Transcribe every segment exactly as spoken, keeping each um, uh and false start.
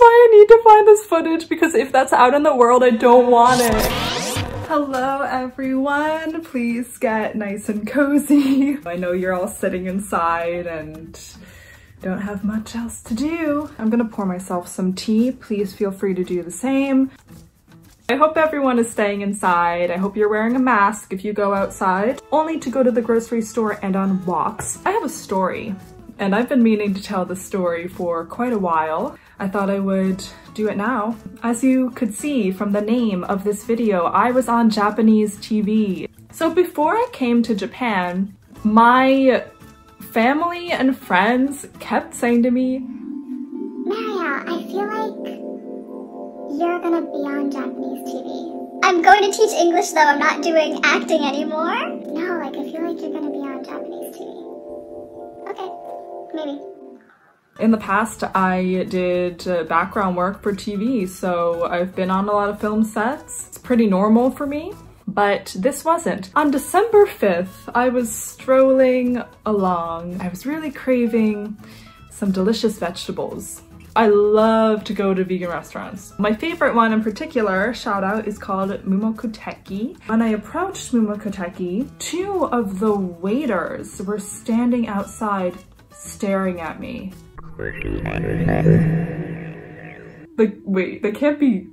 why I need to find this footage, because if that's out in the world, I don't want it. Hello everyone, please get nice and cozy. I know you're all sitting inside and don't have much else to do. I'm gonna pour myself some tea. Please feel free to do the same. I hope everyone is staying inside. I hope you're wearing a mask if you go outside, only to go to the grocery store and on walks. I have a story, and I've been meaning to tell this story for quite a while. I thought I would do it now. As you could see from the name of this video, I was on Japanese T V. So before I came to Japan, my family and friends kept saying to me, Maria, I feel like you're gonna be on Japanese T V. I'm going to teach English though, I'm not doing acting anymore. No, like I feel like you're gonna be on Japanese T V. Okay, maybe. In the past, I did uh, background work for T V, so I've been on a lot of film sets. It's pretty normal for me, but this wasn't. On December fifth, I was strolling along. I was really craving some delicious vegetables. I love to go to vegan restaurants. My favorite one in particular, shout out, is called Mumokuteki. When I approached Mumokuteki, two of the waiters were standing outside staring at me. Like, wait, they can't be,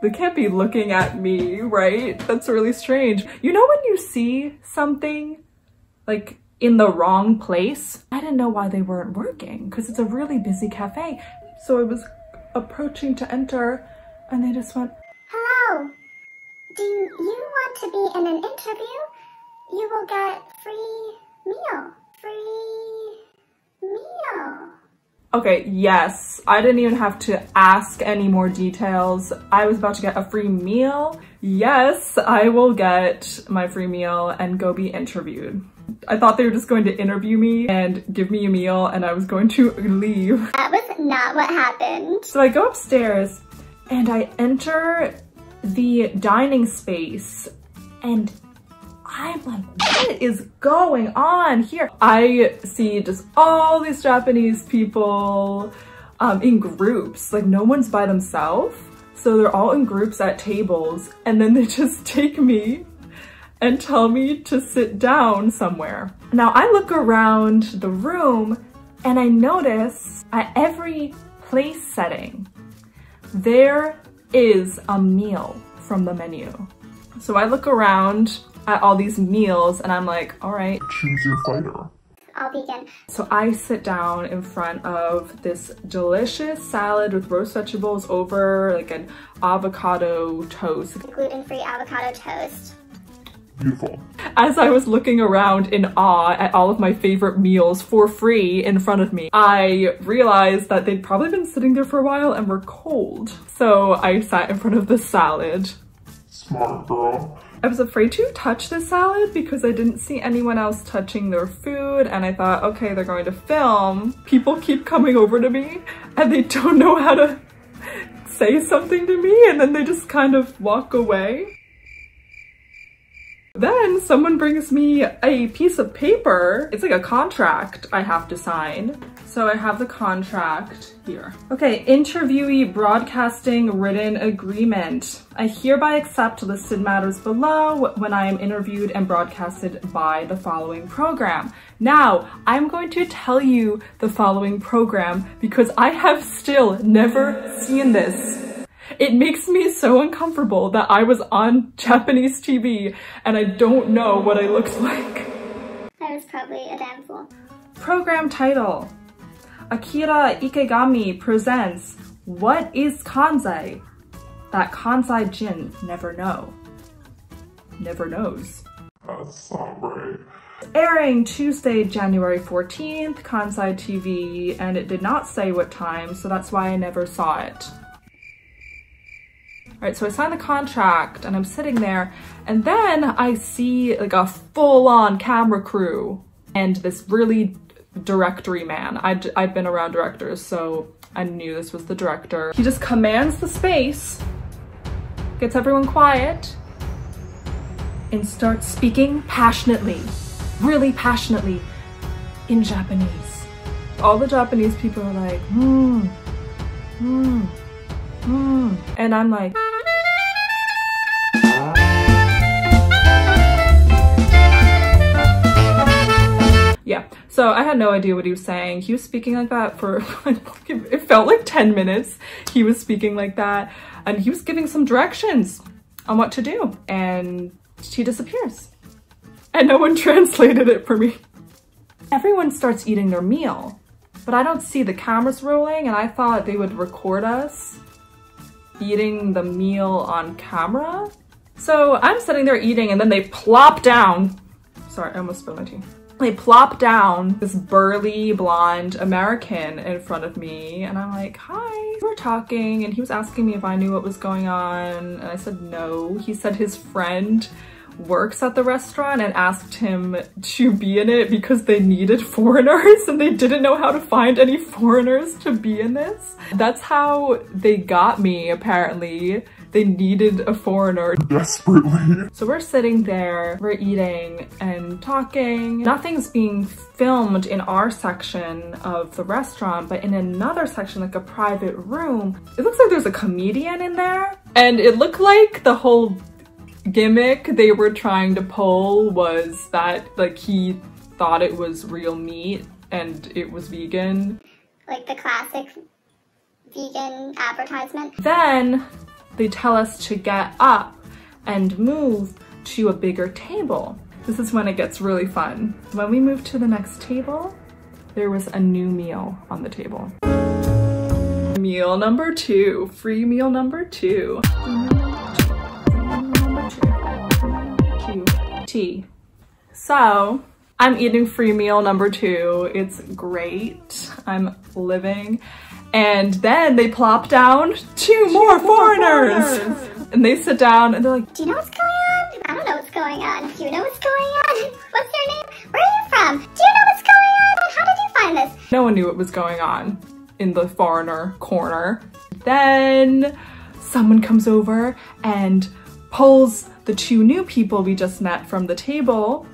they can't be looking at me, right? That's really strange. You know when you see something like in the wrong place? I didn't know why they weren't working because it's a really busy cafe. So I was approaching to enter and they just went, hello, do you want to be in an interview? You will get free meal, free meal. Okay, yes, I didn't even have to ask any more details. I was about to get a free meal. Yes, I will get my free meal and go be interviewed. I thought they were just going to interview me and give me a meal and I was going to leave. That was not what happened. So I go upstairs and I enter the dining space and I'm like, what is going on here? I see just all these Japanese people um, in groups, like no one's by themselves. So they're all in groups at tables and then they just take me and tell me to sit down somewhere. Now I look around the room and I notice at every place setting, there is a meal from the menu. So I look around at all these meals and I'm like, all right, choose your fighter. I'll begin. So I sit down in front of this delicious salad with roast vegetables over like an avocado toast. Gluten-free avocado toast. Beautiful. As I was looking around in awe at all of my favorite meals for free in front of me, I realized that they'd probably been sitting there for a while and were cold. So I sat in front of the salad. Smart girl. I was afraid to touch the salad because I didn't see anyone else touching their food and I thought, okay, they're going to film. People keep coming over to me and they don't know how to say something to me and then they just kind of walk away. Then someone brings me a piece of paper. It's like a contract I have to sign. So I have the contract here. Okay, interviewee broadcasting written agreement. I hereby accept listed matters below when I am interviewed and broadcasted by the following program. Now, I'm going to tell you the following program because I have still never seen this. It makes me so uncomfortable that I was on Japanese T V and I don't know what I looked like. That was probably a damsel. Program title, Akira Ikegami presents What is Kansai? That Kansai Jin never know. Never knows. That's not right. Airing Tuesday, January fourteenth, Kansai T V, and it did not say what time, so that's why I never saw it. All right, so I signed the contract and I'm sitting there and then I see like a full-on camera crew and this really directory man. I'd, I'd been around directors, so I knew this was the director. He just commands the space, gets everyone quiet, and starts speaking passionately, really passionately in Japanese. All the Japanese people are like, hmm, hmm. mm. And I'm like, yeah. So I had no idea what he was saying. He was speaking like that for, like, it felt like ten minutes. He was speaking like that, and he was giving some directions on what to do, and she disappears. And no one translated it for me. Everyone starts eating their meal, but I don't see the cameras rolling, and I thought they would record us eating the meal on camera. So I'm sitting there eating, and then they plop down. Sorry, I almost spilled my tea. They plop down this burly blonde American in front of me, and I'm like, hi. We were talking, and he was asking me if I knew what was going on, and I said no. He said his friend works at the restaurant and asked him to be in it because they needed foreigners and they didn't know how to find any foreigners to be in this. That's how they got me, apparently. They needed a foreigner desperately. So we're sitting there, we're eating and talking. Nothing's being filmed in our section of the restaurant, but in another section, like a private room, it looks like there's a comedian in there. And it looked like the whole gimmick they were trying to pull was that, like, he thought it was real meat and it was vegan. Like the classic vegan advertisement. Then they tell us to get up and move to a bigger table. This is when it gets really fun. When we moved to the next table, there was a new meal on the table. Meal number two, free meal number two. Tea. So I'm eating free meal number two. It's great. I'm living. And then they plop down two more foreigners. foreigners. And they sit down and they're like, do you know what's going on? I don't know what's going on. Do you know what's going on? What's your name? Where are you from? Do you know what's going on? How did you find this? No one knew what was going on in the foreigner corner. Then someone comes over and pulls the two new people we just met from the table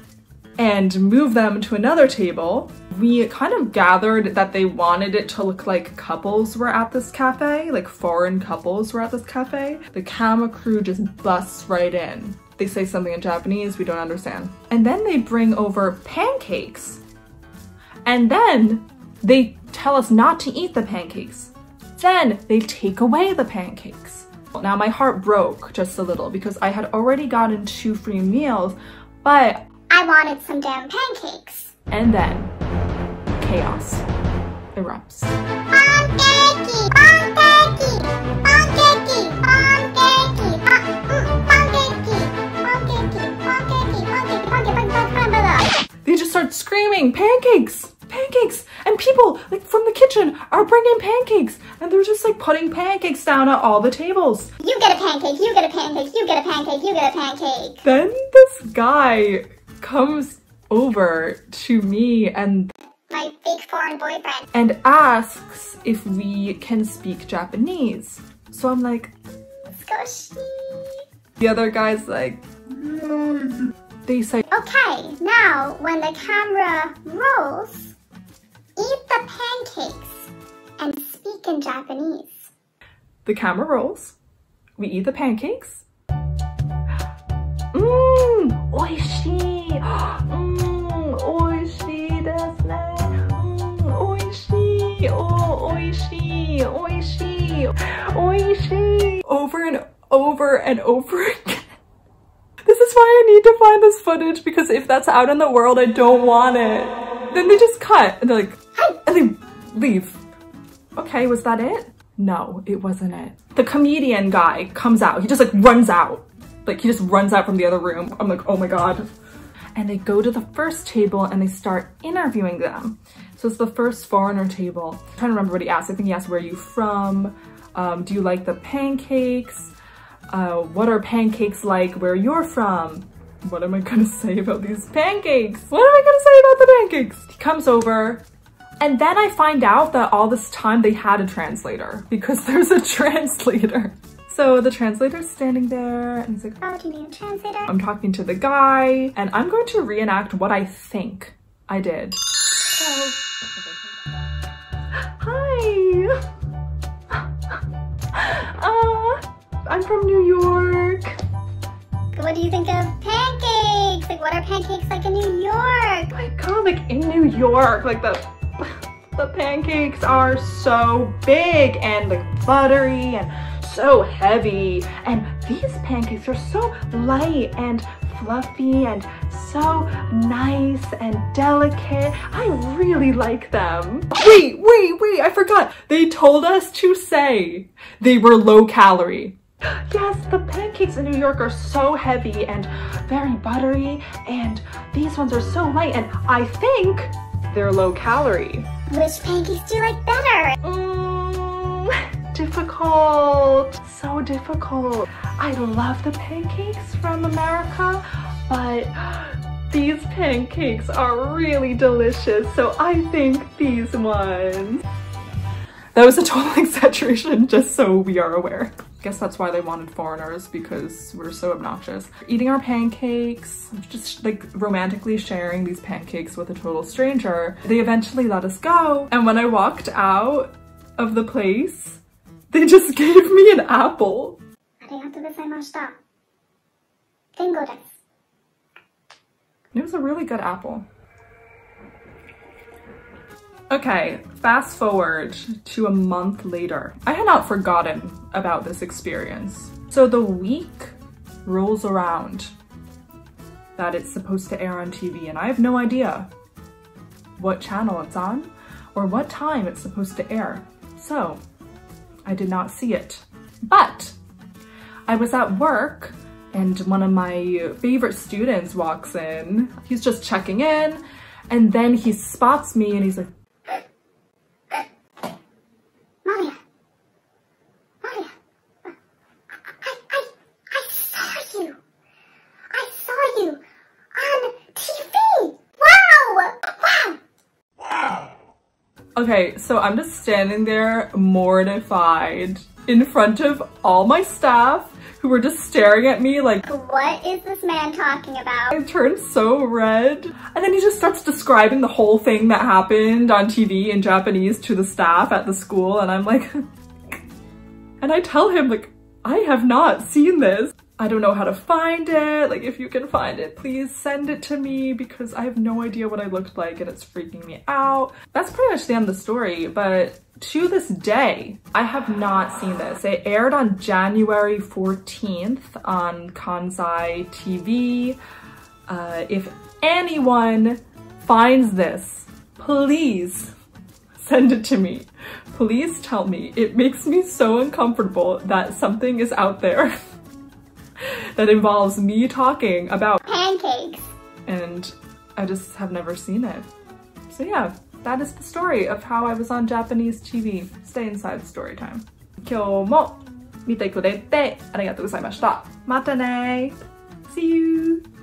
and move them to another table. We kind of gathered that they wanted it to look like couples were at this cafe, like foreign couples were at this cafe. The camera crew just busts right in. They say something in Japanese we don't understand. And then they bring over pancakes. And then they tell us not to eat the pancakes. Then they take away the pancakes. Now my heart broke just a little because I had already gotten two free meals, but I wanted some damn pancakes. And then chaos erupts. Pancakey, pancakey, pancakey, pancakey, pancakey, pancakey, pancakey, pancakey. They just start screaming, pancakes, pancakes, and people like from the kitchen are bringing pancakes, and they're just like putting pancakes down at all the tables. You get a pancake, you get a pancake, you get a pancake, you get a pancake. Then this guy comes over to me and my big foreign boyfriend and asks if we can speak Japanese. So I'm like, skoshi. The other guy's like, mm. They say, okay, now when the camera rolls, eat the pancakes and speak in Japanese. The camera rolls. We eat the pancakes. Mmm, oishii. Mmm, oishii desu ne. Mmm, oishii. Oh, oishii. Oishii. Oishii. Over and over and over again. This is why I need to find this footage, because if that's out in the world, I don't want it. Then they just cut and they're like, and they leave. Okay, was that it? No, it wasn't it. The comedian guy comes out. He just like runs out. Like he just runs out from the other room. I'm like, oh my God. And they go to the first table and they start interviewing them. So it's the first foreigner table. I'm trying to remember what he asked. I think he asked, where are you from? Um, do you like the pancakes? Uh, what are pancakes like where you're from? What am I gonna say about these pancakes? What am I gonna say about the pancakes? He comes over. And then I find out that all this time they had a translator, because there's a translator. So the translator's standing there and he's like, oh, do you need a translator? I'm talking to the guy and I'm going to reenact what I think I did. So, hi. I'm from New York. What do you think of pancakes? Like, what are pancakes like in New York? Like, kind of like in New York, like the the pancakes are so big and like buttery and so heavy. And these pancakes are so light and fluffy and so nice and delicate. I really like them. Wait, wait, wait, I forgot. They told us to say they were low calorie. Yes, the pancakes in New York are so heavy and very buttery, and these ones are so light, and I think they're low calorie. Which pancakes do you like better? Mm, difficult. So difficult. I love the pancakes from America, but these pancakes are really delicious, so I think these ones. That was a total exaggeration, just so we are aware. I guess that's why they wanted foreigners, because we're so obnoxious. Eating our pancakes, just like romantically sharing these pancakes with a total stranger. They eventually let us go, and when I walked out of the place, they just gave me an apple. It was a really good apple. Okay, fast forward to a month later. I had not forgotten about this experience. So the week rolls around that it's supposed to air on T V, and I have no idea what channel it's on or what time it's supposed to air. So I did not see it, but I was at work and one of my favorite students walks in. He's just checking in, and then he spots me and he's like, okay, so I'm just standing there mortified in front of all my staff who were just staring at me like, what is this man talking about? I turned so red. And then he just starts describing the whole thing that happened on T V in Japanese to the staff at the school, and I'm like, and I tell him like, I have not seen this. I don't know how to find it. Like, if you can find it, please send it to me because I have no idea what I looked like and it's freaking me out. That's pretty much the end of the story, but to this day, I have not seen this. It aired on January fourteenth on Kansai T V. Uh, if anyone finds this, please send it to me. Please tell me. It makes me so uncomfortable that something is out there that involves me talking about pancakes, and I just have never seen it. So yeah, that is the story of how I was on Japanese T V. Stay inside story time. Kyou mo mite kurete arigatou gozaimashita. Mata ne. See you.